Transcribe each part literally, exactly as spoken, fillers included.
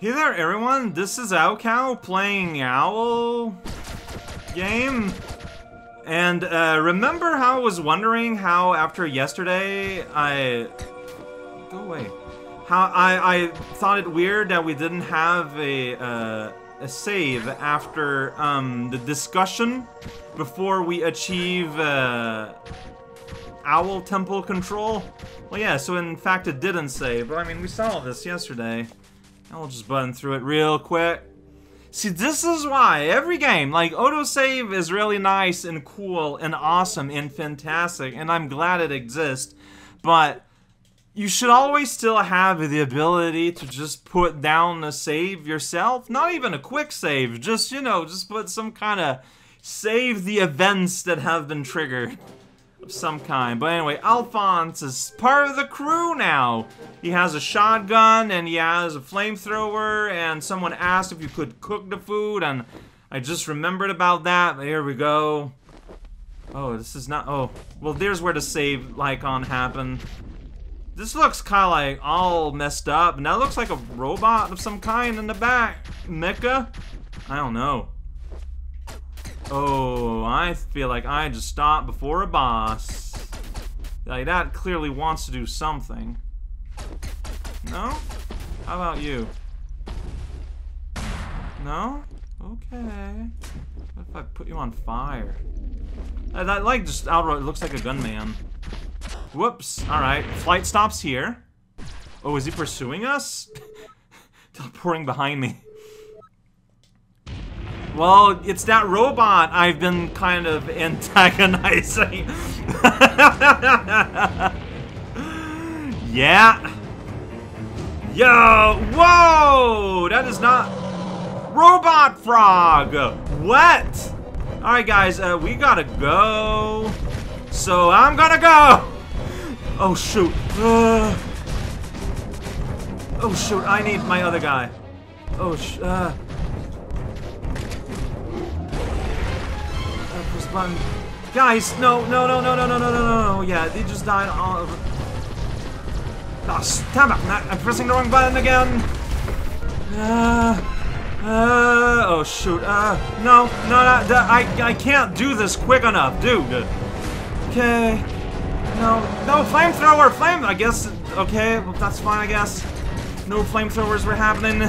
Hey there everyone, this is raocow playing Owl game. And uh, remember how I was wondering how after yesterday I... Go away. How I, I thought it weird that we didn't have a, uh, a save after um, the discussion before we achieve uh, Owl Temple control? Well yeah, so in fact it didn't save, but I mean we saw this yesterday. I'll just button through it real quick. See, this is why every game, like, autosave is really nice and cool and awesome and fantastic, and I'm glad it exists, but you should always still have the ability to just put down a save yourself. Not even a quick save, just, you know, just put some kind of save the events that have been triggered. Of some kind. But anyway, Alphonse is part of the crew now. He has a shotgun and he has a flamethrower, and someone asked if you could cook the food and I just remembered about that. But here we go. Oh, this is not... Oh, well, there's where the save icon happened. This looks kind of like all messed up. Now it looks like a robot of some kind in the back. Mecha? I don't know. Oh, I feel like I just stopped before a boss. Like, that clearly wants to do something. No? How about you? No? Okay. What if I put you on fire? I, I like just outright, it looks like a gunman. Whoops. Alright, flight stops here. Oh, is he pursuing us? Teleporting behind me. Well, it's that robot I've been kind of antagonizing. Yeah. Yo, whoa! That is not... Robot Frog! What? Alright guys, uh, we gotta go. So I'm gonna go! Oh shoot. Uh. Oh shoot, I need my other guy. Oh sh... Uh. Run. Guys, no, no, no, no, no, no, no, no, no, yeah, they just died all over. Oh, damn it, I'm pressing the wrong button again. Uh, uh, oh, shoot, uh, no, no, no, I, I can't do this quick enough, dude. Okay, no, no, flamethrower, flame, I guess, okay, well, that's fine, I guess. No flamethrowers were happening.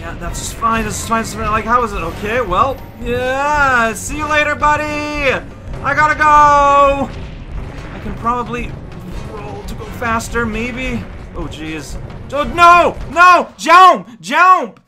Yeah, that's fine, that's fine, like, how is it? Okay, well, yeah, see you later, buddy! I gotta go! I can probably roll to go faster, maybe? Oh, jeez. Oh, no! No! Jump! Jump!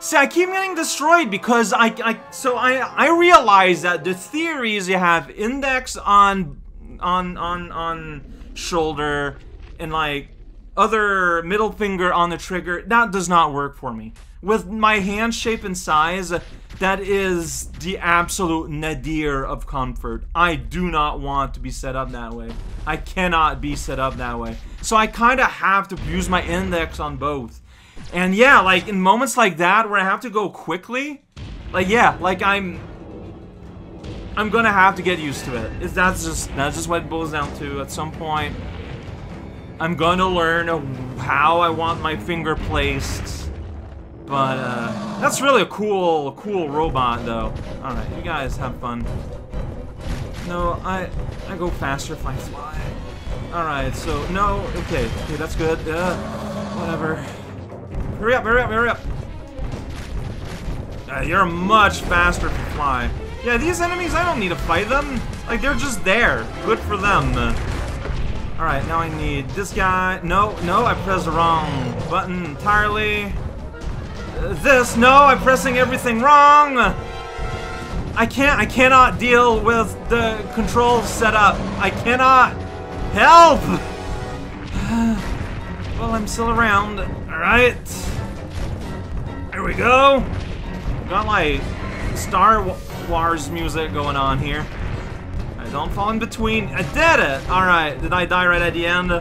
See, I keep getting destroyed because I, I, so I, I realize that the theories you have index on, on, on, on shoulder, and, like, other middle finger on the trigger, that does not work for me. With my hand shape and size, that is the absolute nadir of comfort. I do not want to be set up that way. I cannot be set up that way. So I kind of have to use my index on both. And yeah, like in moments like that where I have to go quickly, like yeah, like I'm... I'm gonna have to get used to it. It's, that's just, that's just what it boils down to at some point. I'm gonna learn how I want my finger placed. But, uh, that's really a cool, cool robot, though. Alright, you guys have fun. No, I, I go faster if I fly. Alright, so, no, okay, okay, that's good, uh, whatever. Hurry up, hurry up, hurry up! Uh, you're much faster if you fly. Yeah, these enemies, I don't need to fight them. Like, they're just there. Good for them. Alright, now I need this guy. No, no, I pressed the wrong button entirely. This, no, I'm pressing everything wrong! I can't, I cannot deal with the control setup. I cannot help! Well, I'm still around. Alright. Here we go. Got like Star Wars music going on here. I don't fall in between. I did it! Alright, did I die right at the end?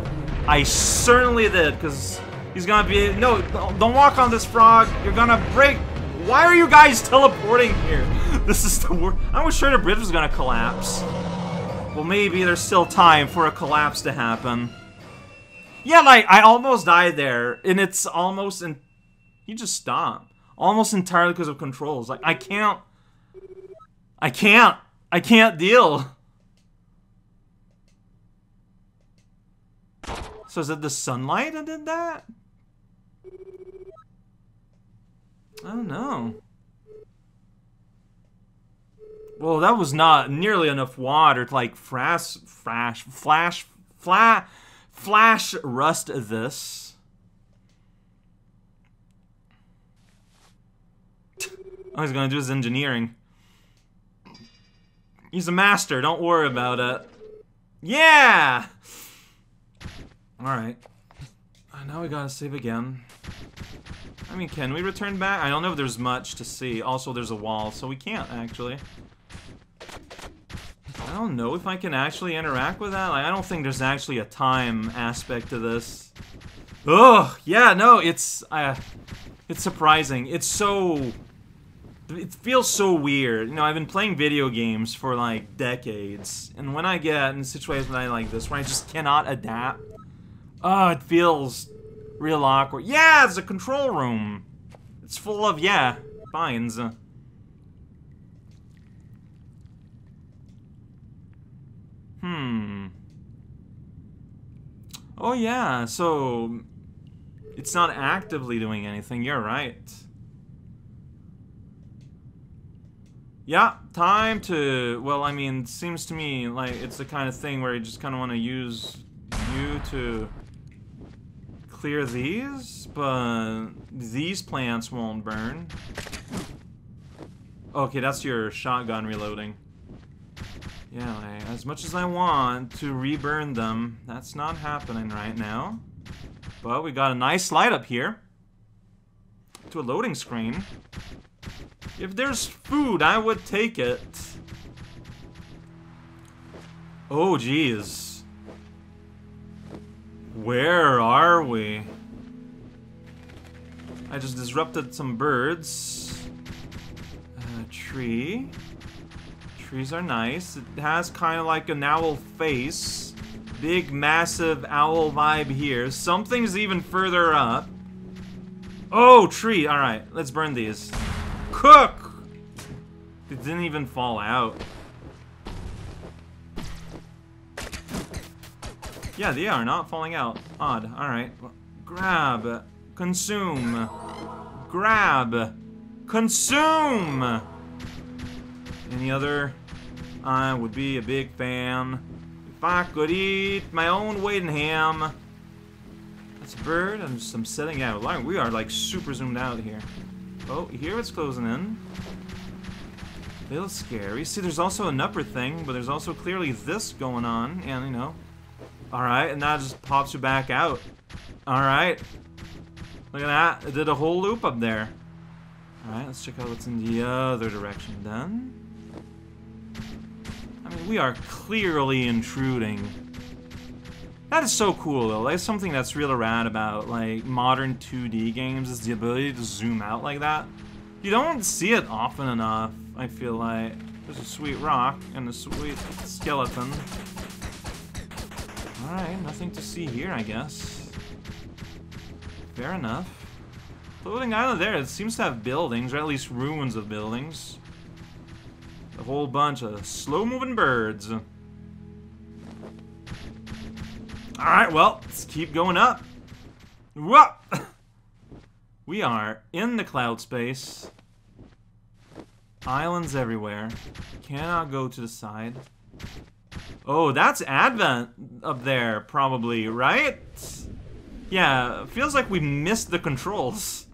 I certainly did, because... He's gonna be- no, don't walk on this frog, you're gonna break- Why are you guys teleporting here? This is the worst- I was sure the bridge was gonna collapse. Well, maybe there's still time for a collapse to happen. Yeah, like, I almost died there, and it's almost in... You just stomp. Almost entirely because of controls. Like, I can't... I can't. I can't deal. So is it the sunlight that did that? I don't know. Well, that was not nearly enough water to, like, flash, flash, flash, flash, flash rust this. All he's gonna do is engineering. He's a master, don't worry about it. Yeah! Alright. Now we gotta save again. I mean, can we return back? I don't know if there's much to see. Also, there's a wall, so we can't, actually. I don't know if I can actually interact with that. Like, I don't think there's actually a time aspect to this. Ugh! Yeah, no, it's... Uh, it's surprising. It's so... It feels so weird. You know, I've been playing video games for, like, decades. And when I get in situations like this, where I just cannot adapt... Oh, it feels... real awkward. Yeah, it's a control room! It's full of, yeah, vines. Hmm. Oh yeah, so... It's not actively doing anything, you're right. Yeah, time to... Well, I mean, it seems to me like it's the kind of thing where you just kind of want to use you to clear these, but these plants won't burn. Okay, that's your shotgun reloading. Yeah, like, as much as I want to reburn them, that's not happening right now. But we got a nice light up here. To a loading screen. If there's food, I would take it. Oh, geez. Where are we? I just disrupted some birds. A tree. Trees are nice. It has kind of like an owl face. Big, massive owl vibe here. Something's even further up. Oh, tree. Alright, let's burn these. Cook! They didn't even fall out. Yeah, they are not falling out. Odd. Alright. Grab. Consume. Grab. Consume! Any other? I would be a big fan if I could eat my own weight in ham. That's a bird. I'm just I'm setting out. Like, we are like super zoomed out here. Oh, here it's closing in. A little scary. See, there's also an upper thing, but there's also clearly this going on, and you know. Alright, and that just pops you back out. Alright. Look at that. It did a whole loop up there. Alright, let's check out what's in the other direction then. I mean, we are clearly intruding. That is so cool, though. That's something that's real rad about, like, modern two D games is the ability to zoom out like that. You don't see it often enough, I feel like. There's a sweet rock and a sweet skeleton. Alright, nothing to see here, I guess. Fair enough. Floating out of there, it seems to have buildings, or at least ruins of buildings. A whole bunch of slow-moving birds. Alright, well, let's keep going up. Whoa! We are in the cloud space. Islands everywhere. Cannot go to the side. Oh, that's Advent up there, probably, right? Yeah, feels like we missed the controls.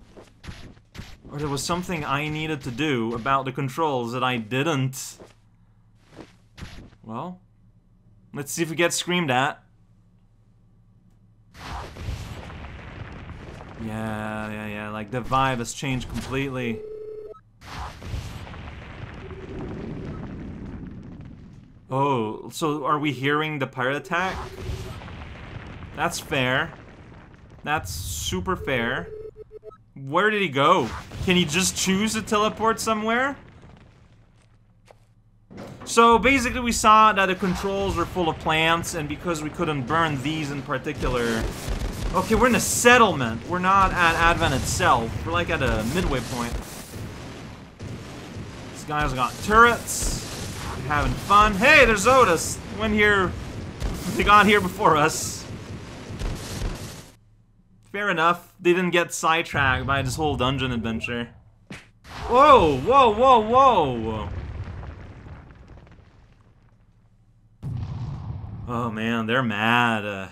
Or there was something I needed to do about the controls that I didn't. Well, let's see if we get screamed at. Yeah, yeah, yeah, like the vibe has changed completely. Oh, so are we hearing the pirate attack? That's fair. That's super fair. Where did he go? Can he just choose to teleport somewhere? So basically we saw that the controls were full of plants, and because we couldn't burn these in particular, Okay, we're in a settlement. We're not at Advent itself. We're like at a midway point. This guy's got turrets. We're having fun. Hey, there's Otis. Went here. They got here before us. Fair enough. They didn't get sidetracked by this whole dungeon adventure. Whoa, whoa, whoa, whoa. Oh man, they're mad. Uh,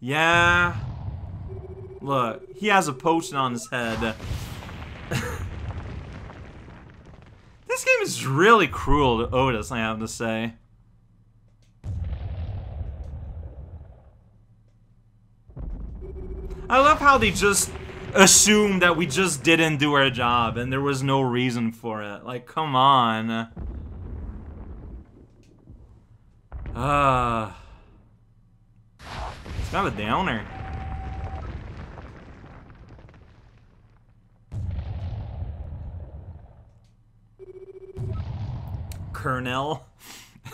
yeah. Look, he has a potion on his head. This game is really cruel to Otis, I have to say. I love how they just assume that we just didn't do our job and there was no reason for it. Like, come on. Uh, it's kind of a downer. Colonel.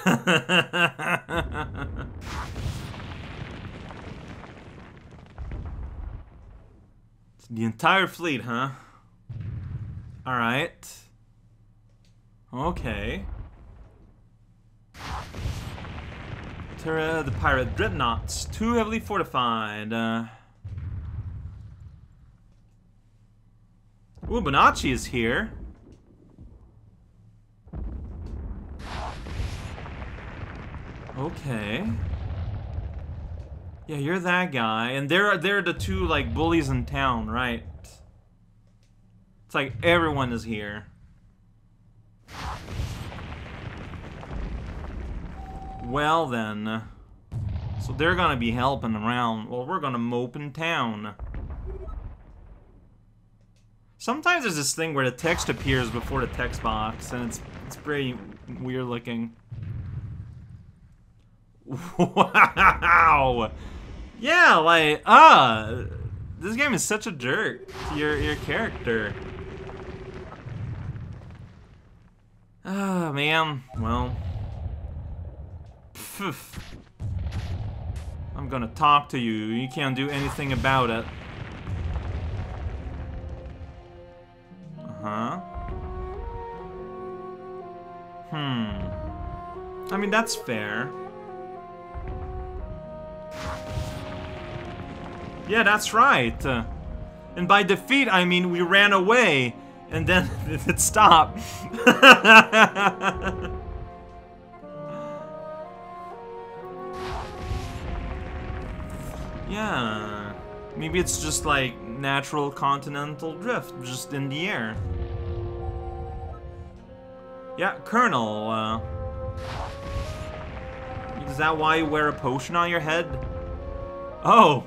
The entire fleet, huh? Alright. Okay. Terra the pirate dreadnoughts. Too heavily fortified. Uh... Ooh, Fibonacci is here. Okay. Yeah, you're that guy, and they're they're the two like bullies in town, right? It's like everyone is here. Well then, so they're gonna be helping around. Well, we're gonna mope in town. Sometimes there's this thing where the text appears before the text box, and it's it's pretty weird looking. Wow. Yeah, like, ah, this game is such a jerk to your, your character. Ah, oh, man, well. Pff. I'm gonna talk to you, you can't do anything about it. Uh-huh. Hmm. I mean, that's fair. Yeah, that's right. Uh, and by defeat, I mean we ran away, and then it stopped. Yeah. Maybe it's just like natural continental drift, just in the air. Yeah, Colonel. Uh, is that why you wear a potion on your head? Oh.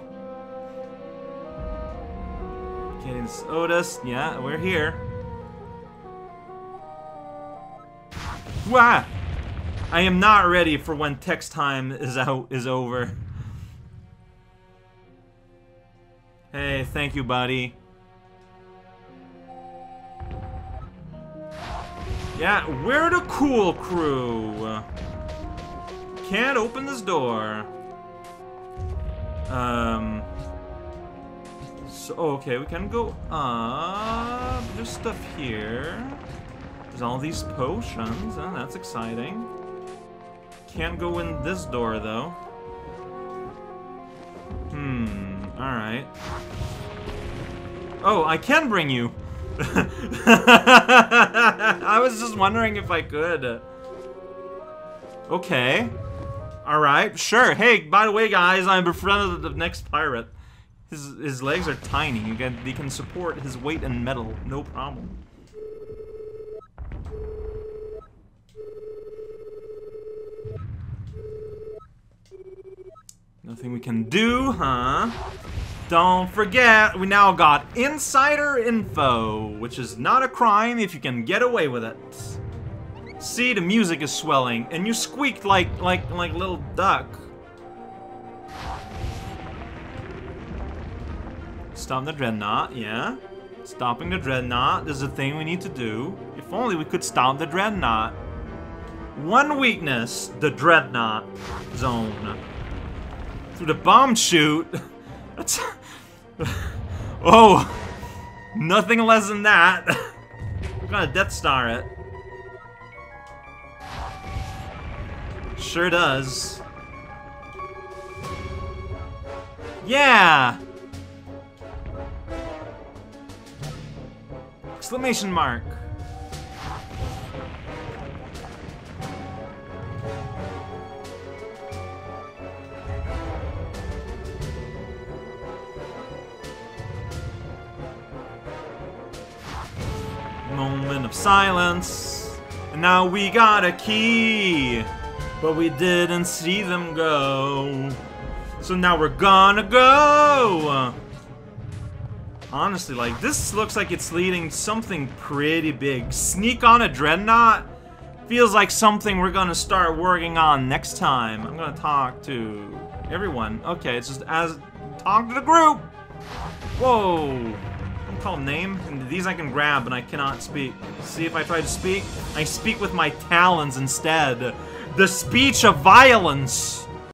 It's Otis, yeah, we're here. Wah! I am not ready for when text time is out is over. Hey, thank you, buddy. Yeah, we're the cool crew. Can't open this door. Um. So, okay, we can go up. There's stuff here. There's all these potions. Oh, that's exciting. Can't go in this door, though. Hmm, alright. Oh, I can bring you! I was just wondering if I could. Okay. Alright, sure. Hey, by the way, guys, I befriended the next pirate. His, his legs are tiny. You can, they can support his weight and metal, no problem. Nothing we can do, huh? Don't forget, we now got insider info, which is not a crime if you can get away with it. See, the music is swelling, and you squeaked like like like little duck. Stop the dreadnought, yeah. Stopping the dreadnought is a thing we need to do. If only we could stop the dreadnought. One weakness, the dreadnought zone. Through the bomb chute, That's... oh! Nothing less than that! We're gonna Death Star it. Sure does. Yeah! Exclamation mark. Moment of silence. And now we got a key, but we didn't see them go. So now we're gonna go! Honestly, like, this looks like it's leading something pretty big. Sneak on a Dreadnought feels like something we're gonna start working on next time. I'm gonna talk to everyone. Okay, it's just as... talk to the group! Whoa! Don't call them name. And these I can grab, but I cannot speak. See, if I try to speak, I speak with my talons instead. The speech of violence!